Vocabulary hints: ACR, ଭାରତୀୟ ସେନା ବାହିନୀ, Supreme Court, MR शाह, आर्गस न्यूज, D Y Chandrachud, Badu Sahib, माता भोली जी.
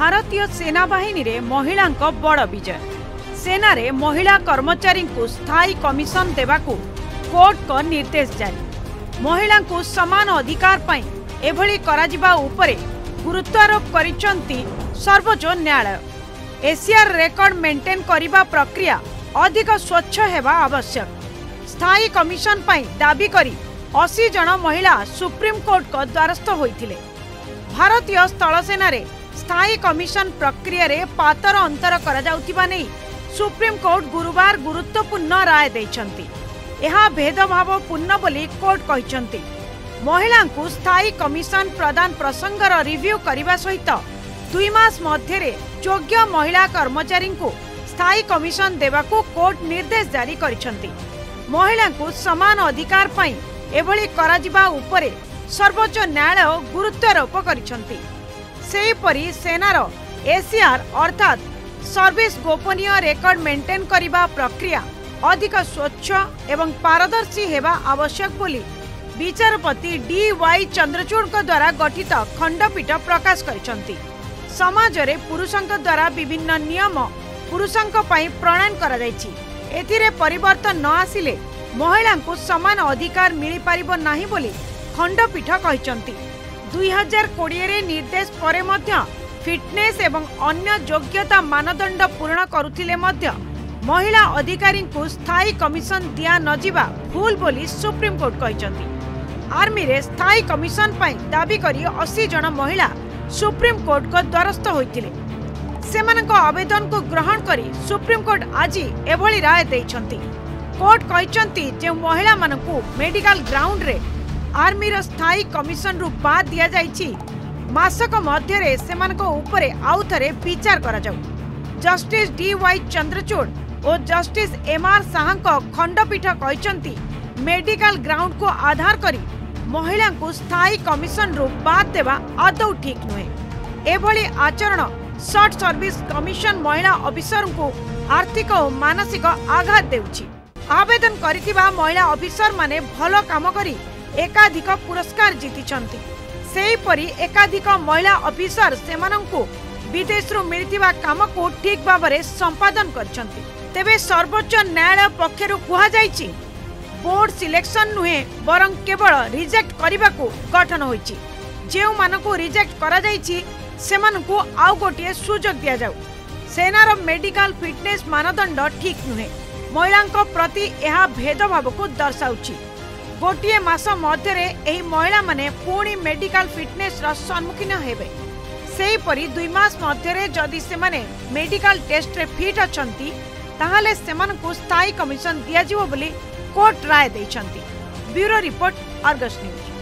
भारतीय सेना बाहिनी रे महिलांको बड़ विजय। सेना रे महिला कर्मचारी को स्थायी कमिशन देवाकू कोर्ट को निर्देश जारी। महिला को समान अधिकार पाई एभली कराजिबा उपरे गुरुत्वारोप करिसंती सर्वोच्च न्यायालय। एसीआर रेकर्ड मेंटेन करिबा प्रक्रिया अधिक स्वच्छ हेबा आवश्यक। स्थायी कमिशन पाई दाबी करी 80 जन महिला सुप्रीम कोर्ट को द्वारस्थ होइथिले। भारतीय स्थल सेना रे स्थायी कमिशन प्रक्रिया रे पातर अंतर करा जाउतिबा नै सुप्रीम कोर्ट गुरुवार गुरुत्वपूर्ण राय दैछंती। एहा भेदभाव पूर्ण बोली कोर्ट कहिसंती। महिला को स्थायी कमिशन प्रदान प्रसंगर रिव्यू करने सहित 2 मास मध्य योग्य महिला कर्मचारी को स्थायी कमिशन देवाकू कोर्ट निर्देश जारी करिसंती। महिला को समान अधिकार पाई एभली कराजिबा उपरे सर्वोच्च न्यायालय गुरुत्वारोप करिसंती। सेहिपरि सेनार एसीआर अर्थात सर्विस गोपनीय रेकर्ड मेंटेन करिबा प्रक्रिया अधिक स्वच्छ एवं पारदर्शी हेबा आवश्यक बोली विचारपति डी वाई चंद्रचूड़ द्वारा गठित खंडपीठ प्रकाश करिसंती। समाज रे पुरुषंक द्वारा विभिन्न नियम पुरुषंक पई प्रणयन करा जायछि। एथिरे परिवर्तन न आसिले महिला को समान अधिकार मिल पारिबो नाही बोली खंडपीठ कहिसंती। 2020 रे निर्देश परे मध्य फिटनेस एवं अन्य योग्यता मानदंड पूर्ण करुथिले मध्य महिला अधिकारी को स्थायी कमिशन दिया न जीवा भूल बोली सुप्रीम कोर्ट कहिसंती। आर्मी रे स्थायी कमिशन पाई दाबी करी 80 जन महिला सुप्रीम कोर्ट को द्वारस्थ होइथिले। सेमानक आवेदन को ग्रहण करी सुप्रीम कोर्ट आज एभली राय दैछंती। कोर्ट कहते जो महिला मानकू मेडिकल ग्राउंड रे आर्मी स्थायी कमिशन रु बाद दिया जायछि मासक मध्य रे सेमानक उपरे आउ थरे विचार करा जाउ। जस्टिस डी वाई चंद्रचूड़ और जस्टिस MR शाह खंडपीठ कहते मेडिकल ग्राउंड को आधार करी महिला को स्थायी कमिशन रु बाद देवा आदौ ठीक नुहे। एभली आचरण शॉर्ट सर्विस कमिशन महिला अफिसर को आर्थिक और मानसिक आघात देउछि। आवेदन करितिबा महिला ऑफिसर माने भलो काम करी एकाधिक पुरस्कार जीतिछंती। सेही परी एकाधिक महिला ऑफिसर सेमानंकु विदेश रु मिलितिबा काम को ठीक बाबरे संपादन करछंती। तेबे सर्वोच्च न्यायालय पक्षरु कुहा जायछि बोर्ड सिलेक्शन नुहे बरं केवल रिजेक्ट करिबाकू गठन होईछि। जेउ मानकू रिजेक्ट करा जायछि सेमानकू आउ गोटिए सुजोग दिया जाउ। सेनार मेडिकल फिटनेस मानदंड ठीक नुहे महिला प्रति यह भेदभाव को दर्शाउछि। गोटे मास मध्य एही महिला माने पुणी मेडिकल फिटनेस सम्मुखीन हेबे। सेहीपरि 2 मास मध्य जदि सेमाने मेडिकल टेस्ट रे फिट अछंती ताहाले सेमानकु स्थायी कमिशन दिया जिवो बोली कोर्ट राय दैछंती। Bureau report, आर्गस न्यूज।